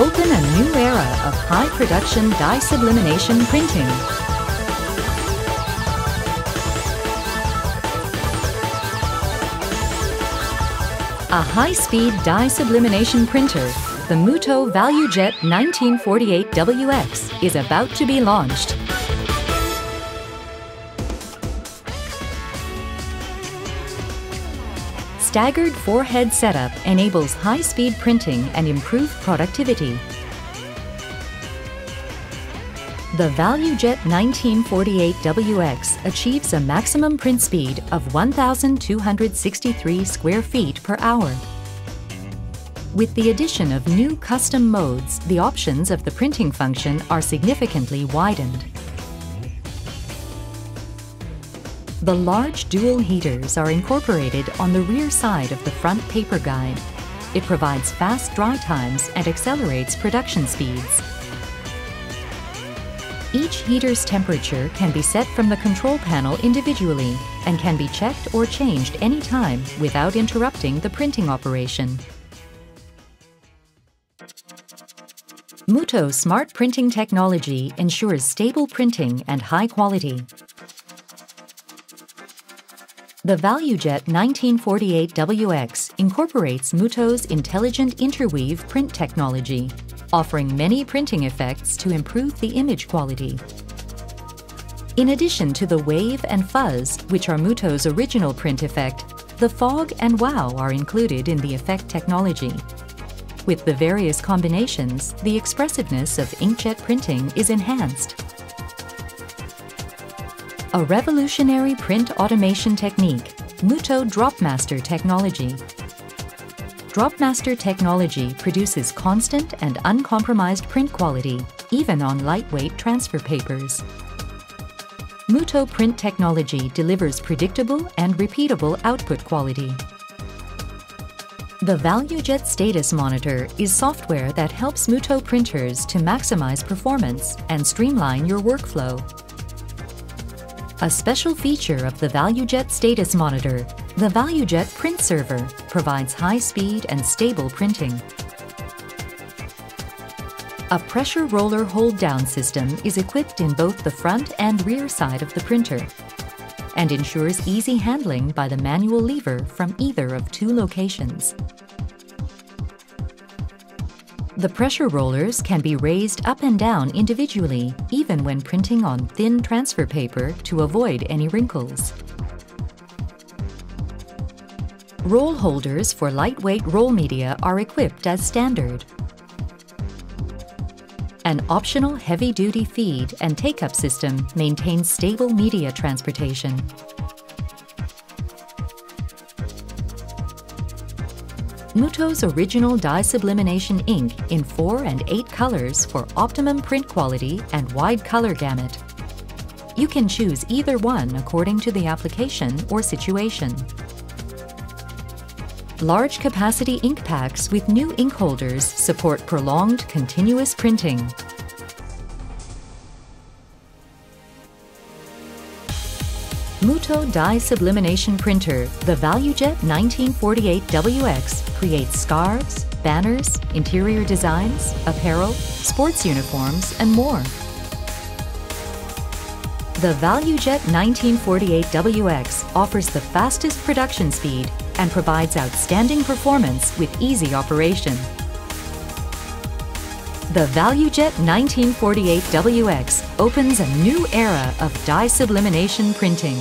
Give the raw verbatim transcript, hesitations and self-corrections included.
open a new era of high-production dye sublimation printing. A high-speed dye sublimation printer, the Mutoh ValueJet nineteen forty-eight W X, is about to be launched. Staggered four-head setup enables high-speed printing and improved productivity. The ValueJet nineteen forty-eight W X achieves a maximum print speed of one thousand two hundred sixty-three square feet per hour. With the addition of new custom modes, the options of the printing function are significantly widened. The large dual heaters are incorporated on the rear side of the front paper guide. It provides fast dry times and accelerates production speeds. Each heater's temperature can be set from the control panel individually and can be checked or changed any time without interrupting the printing operation. Mutoh Smart Printing Technology ensures stable printing and high quality. The ValueJet nineteen forty-eight W X incorporates Mutoh's intelligent interweave print technology, offering many printing effects to improve the image quality. In addition to the wave and fuzz, which are Mutoh's original print effect, the fog and wow are included in the effect technology. With the various combinations, the expressiveness of inkjet printing is enhanced. A revolutionary print automation technique, Mutoh Dropmaster Technology. Dropmaster Technology produces constant and uncompromised print quality, even on lightweight transfer papers. Mutoh Print Technology delivers predictable and repeatable output quality. The ValueJet Status Monitor is software that helps Mutoh printers to maximize performance and streamline your workflow. A special feature of the ValueJet Status Monitor, the ValueJet Print Server, provides high-speed and stable printing. A pressure roller hold-down system is equipped in both the front and rear side of the printer and ensures easy handling by the manual lever from either of two locations. The pressure rollers can be raised up and down individually, even when printing on thin transfer paper to avoid any wrinkles. Roll holders for lightweight roll media are equipped as standard. An optional heavy-duty feed and take-up system maintains stable media transportation. Mutoh's original dye sublimation ink in four and eight colors for optimum print quality and wide color gamut. You can choose either one according to the application or situation. Large capacity ink packs with new ink holders support prolonged continuous printing. Mutoh Dye Sublimation Printer, the ValueJet nineteen forty-eight W X, creates scarves, banners, interior designs, apparel, sports uniforms, and more. The ValueJet nineteen forty-eight W X offers the fastest production speed and provides outstanding performance with easy operation. The ValueJet nineteen forty-eight W X opens a new era of dye sublimation printing.